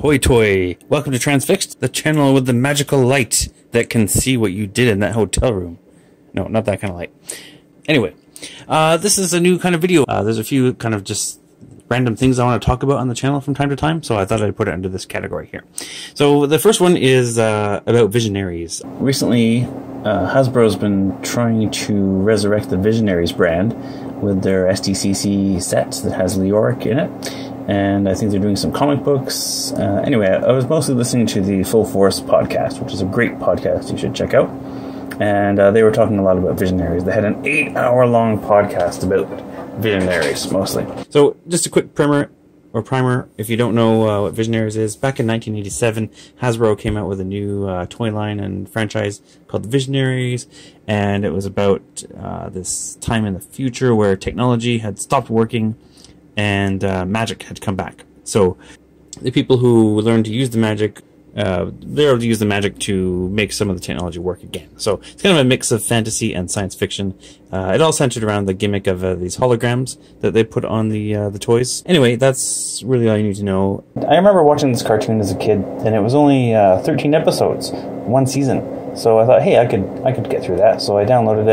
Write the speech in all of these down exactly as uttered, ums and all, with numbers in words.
Hoy toy! Welcome to Transfixed, the channel with the magical light that can see what you did in that hotel room. No, not that kind of light. Anyway, uh, this is a new kind of video. Uh, there's a few kind of just random things I want to talk about on the channel from time to time, so I thought I'd put it under this category here. So the first one is uh, about Visionaries. Recently, uh, Hasbro's been trying to resurrect the Visionaries brand with their S D C C set that has Leoric in it, and I think they're doing some comic books. Uh, anyway, I was mostly listening to the Full Force podcast, which is a great podcast you should check out, and uh, they were talking a lot about Visionaries. They had an eight-hour-long podcast about it. Visionaries, mostly. So, just a quick primer, or primer, if you don't know uh, what Visionaries is. Back in nineteen eighty-seven, Hasbro came out with a new uh, toy line and franchise called Visionaries, and it was about uh, this time in the future where technology had stopped working and uh, magic had come back. So, the people who learned to use the magic, uh, they're able to use the magic to make some of the technology work again. So it's kind of a mix of fantasy and science fiction. Uh, it all centered around the gimmick of uh, these holograms that they put on the uh, the toys. Anyway, that's really all you need to know. I remember watching this cartoon as a kid, and it was only uh, thirteen episodes, one season. So I thought, hey, I could I could get through that. So I downloaded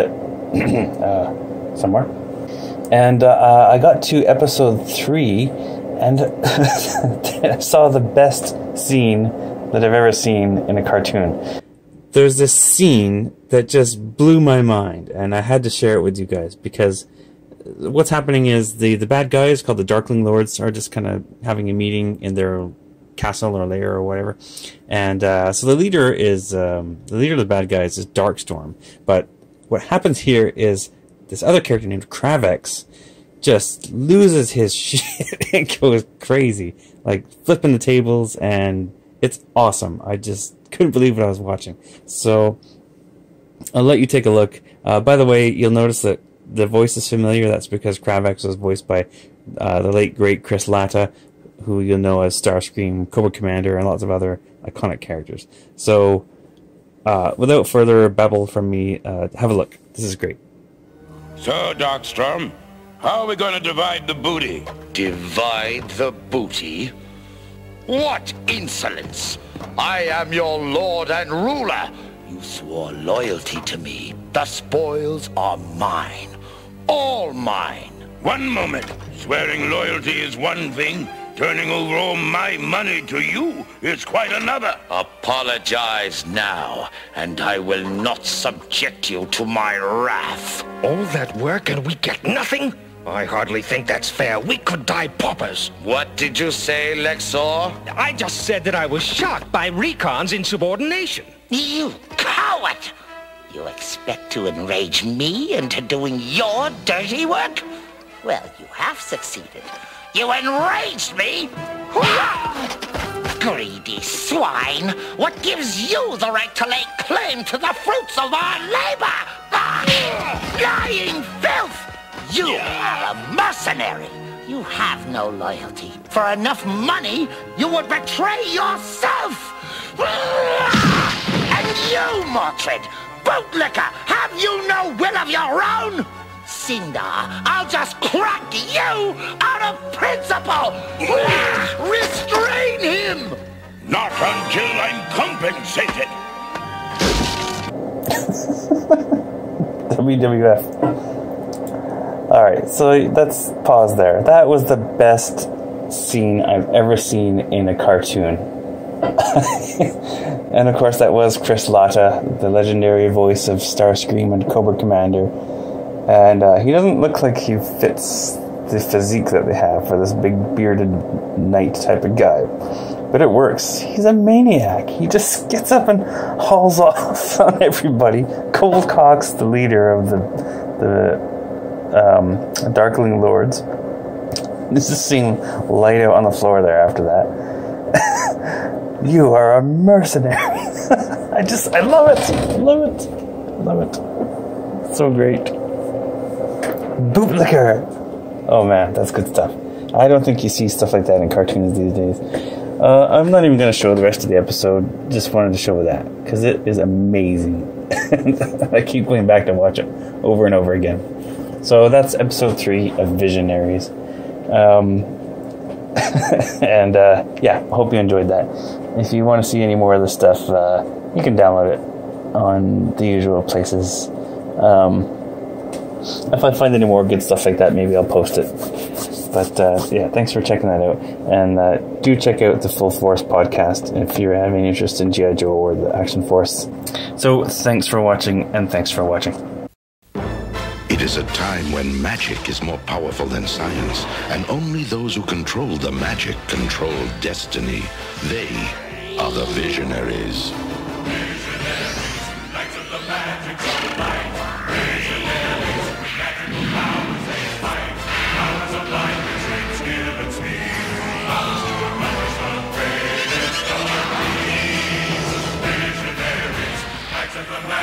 it uh, somewhere, and uh, I got to episode three, and I saw the best scene that I've ever seen in a cartoon. There's this scene that just blew my mind, and I had to share it with you guys, because what's happening is the, the bad guys, called the Darkling Lords, are just kind of having a meeting in their castle or lair or whatever, and uh, so the leader is, um, the leader of the bad guys is Darkstorm, but what happens here is this other character named Cravex just loses his shit and goes crazy, like flipping the tables, and it's awesome. I just couldn't believe what I was watching. So I'll let you take a look. Uh, by the way, you'll notice that the voice is familiar. That's because Cravex was voiced by uh, the late, great Chris Latta, who you'll know as Starscream, Cobra Commander, and lots of other iconic characters. So uh, without further babble from me, uh, have a look. This is great. So, Darkstorm, how are we going to divide the booty? Divide the booty? What insolence! I am your lord and ruler! You swore loyalty to me. The spoils are mine. All mine. One moment. Swearing loyalty is one thing. Turning over all my money to you is quite another. Apologize now, and I will not subject you to my wrath. All that work and we get nothing? I hardly think that's fair. We could die paupers. What did you say, Lexar? I just said that I was shocked by Reekon's insubordination. You coward! You expect to enrage me into doing your dirty work? Well, you have succeeded. You enraged me! Greedy swine! What gives you the right to lay claim to the fruits of our labor? Lying filth! You are a mercenary! You have no loyalty. For enough money, you would betray yourself! And you, Maltred, bootlicker, have you no will of your own? Cinda, I'll just crack you out of principle! Restrain him! Not until I'm compensated! W W F. Alright, so let's pause there. That was the best scene I've ever seen in a cartoon. And of course that was Chris Latta, the legendary voice of Starscream and Cobra Commander. And uh, he doesn't look like he fits the physique that they have for this big bearded knight type of guy. But it works. He's a maniac. He just gets up and hauls off on everybody. Cold cocks the leader of the... the Um, Darkling Lords. This is seeing light out on the floor there after that. You are a mercenary. I just, I love it. I love it. I love it. So great. Bootlicker. Oh man, that's good stuff. I don't think you see stuff like that in cartoons these days. Uh, I'm not even going to show the rest of the episode. Just wanted to show that because it is amazing. I keep going back to watch it over and over again. So that's episode three of Visionaries. Um, And uh, yeah, hope you enjoyed that. If you want to see any more of this stuff, uh, you can download it on the usual places. Um, if I find any more good stuff like that, maybe I'll post it. But uh, yeah, thanks for checking that out. And uh, do check out the Full Force podcast if you have any interest in G I Joe or the Action Force. So thanks for watching, and thanks for watching. It is a time when magic is more powerful than science, and only those who control the magic control destiny. They are the Visionaries. Visionaries, knights of the magical light. Visionaries, with magical powers they fight. Powers of light, between skill and speed. Powers to accomplish the greatest of the deeds. Visionaries, knights of the magical light.